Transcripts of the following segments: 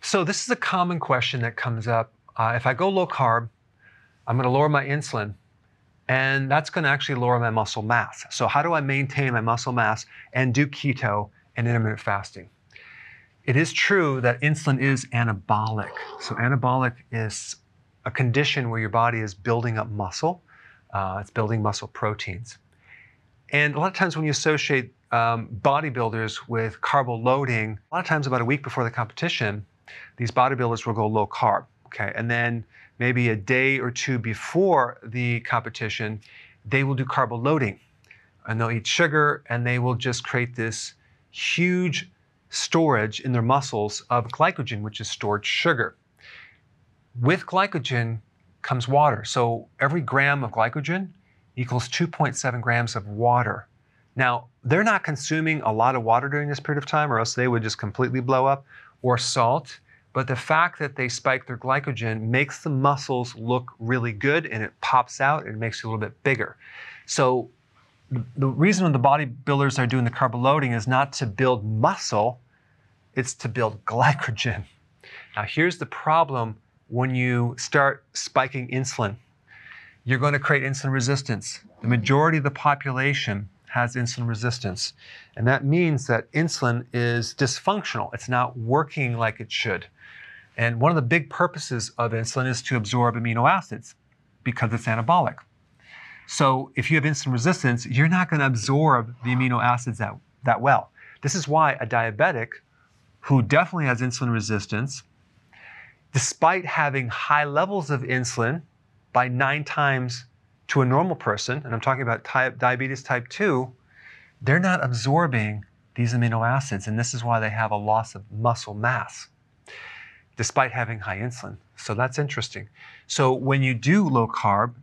So this is a common question that comes up. If I go low carb, I'm going to lower my insulin, and that's going to actually lower my muscle mass. So how do I maintain my muscle mass and do keto and intermittent fasting? It is true that insulin is anabolic. So anabolic is a condition where your body is building up muscle. It's building muscle proteins. And a lot of times when you associate bodybuilders with carbo loading, a lot of times about a week before the competition, these bodybuilders will go low carb, okay? And then maybe a day or two before the competition, they will do carbo loading. And they'll eat sugar, and they will just create this huge storage in their muscles of glycogen, which is stored sugar. With glycogen comes water. So every gram of glycogen equals 2.7 grams of water. Now, they're not consuming a lot of water during this period of time, or else they would just completely blow up, or salt. But the fact that they spike their glycogen makes the muscles look really good, and it pops out and makes you a little bit bigger. So the reason the bodybuilders are doing the carb loading is not to build muscle, it's to build glycogen. Now here's the problem when you start spiking insulin. You're going to create insulin resistance. The majority of the population has insulin resistance. And that means that insulin is dysfunctional. It's not working like it should. And one of the big purposes of insulin is to absorb amino acids because it's anabolic. So if you have insulin resistance, you're not going to absorb the amino acids that well. This is why a diabetic who definitely has insulin resistance, despite having high levels of insulin by 9 times to a normal person, and I'm talking about diabetes type 2, they're not absorbing these amino acids, and this is why they have a loss of muscle mass, despite having high insulin. So that's interesting. So when you do low carb,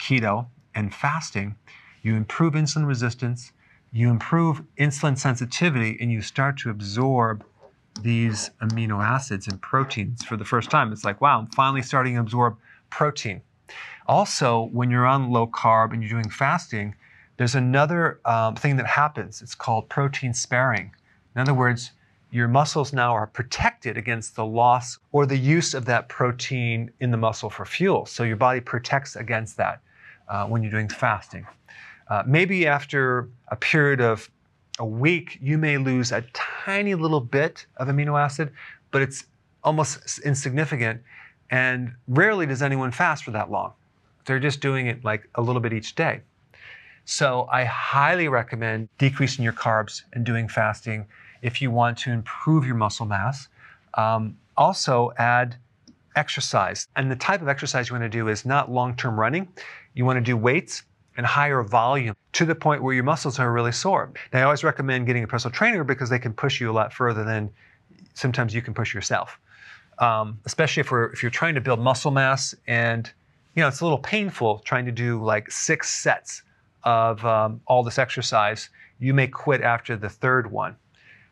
keto, and fasting, you improve insulin resistance, you improve insulin sensitivity, and you start to absorb these amino acids and proteins for the first time. It's like, wow, I'm finally starting to absorb protein. Also, when you're on low carb and you're doing fasting, there's another thing that happens. It's called protein sparing. In other words, your muscles now are protected against the loss or the use of that protein in the muscle for fuel. So your body protects against that when you're doing fasting. Maybe after a period of a week, you may lose a tiny little bit of amino acid, but it's almost insignificant. And rarely does anyone fast for that long. They're just doing it like a little bit each day. So I highly recommend decreasing your carbs and doing fasting if you want to improve your muscle mass. Also add exercise. And the type of exercise you want to do is not long-term running. You want to do weights and higher volume to the point where your muscles are really sore. Now, I always recommend getting a personal trainer because they can push you a lot further than sometimes you can push yourself. Especially if you're trying to build muscle mass, and you know it's a little painful trying to do like 6 sets of all this exercise. You may quit after the 3rd one,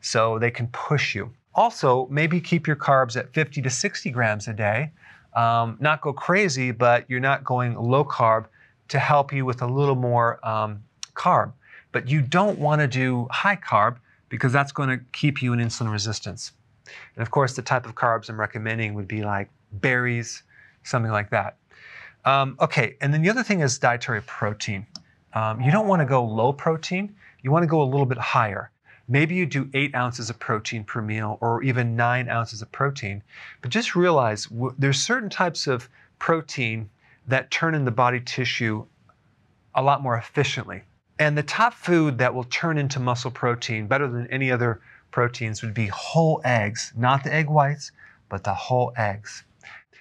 so they can push you. Also, maybe keep your carbs at 50 to 60 grams a day. Not go crazy, but you're not going low carb to help you with a little more carb. But you don't want to do high carb because that's going to keep you in insulin resistance. And of course, the type of carbs I'm recommending would be like berries, something like that. Okay, and then the other thing is dietary protein. You don't want to go low protein. You want to go a little bit higher. Maybe you do 8 ounces of protein per meal or even 9 ounces of protein. But just realize there's certain types of protein that turn into body tissue a lot more efficiently. And the top food that will turn into muscle protein better than any other proteins would be whole eggs, not the egg whites, but the whole eggs.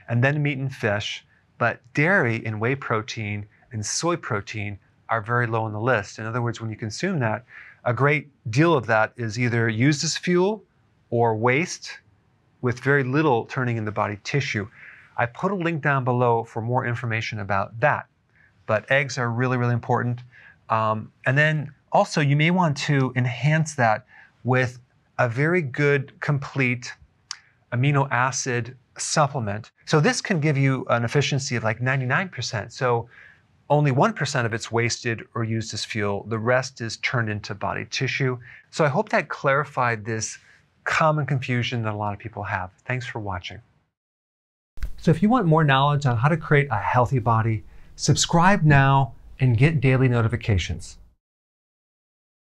And then meat and fish, but dairy and whey protein and soy protein are very low on the list. In other words, when you consume that, a great deal of that is either used as fuel or waste with very little turning in the body tissue. I put a link down below for more information about that, but eggs are really, really important. And then also you may want to enhance that with a very good, complete amino acid supplement. So this can give you an efficiency of like 99%. So only 1% of it's wasted or used as fuel. The rest is turned into body tissue. So I hope that clarified this common confusion that a lot of people have. Thanks for watching. So if you want more knowledge on how to create a healthy body, subscribe now and get daily notifications.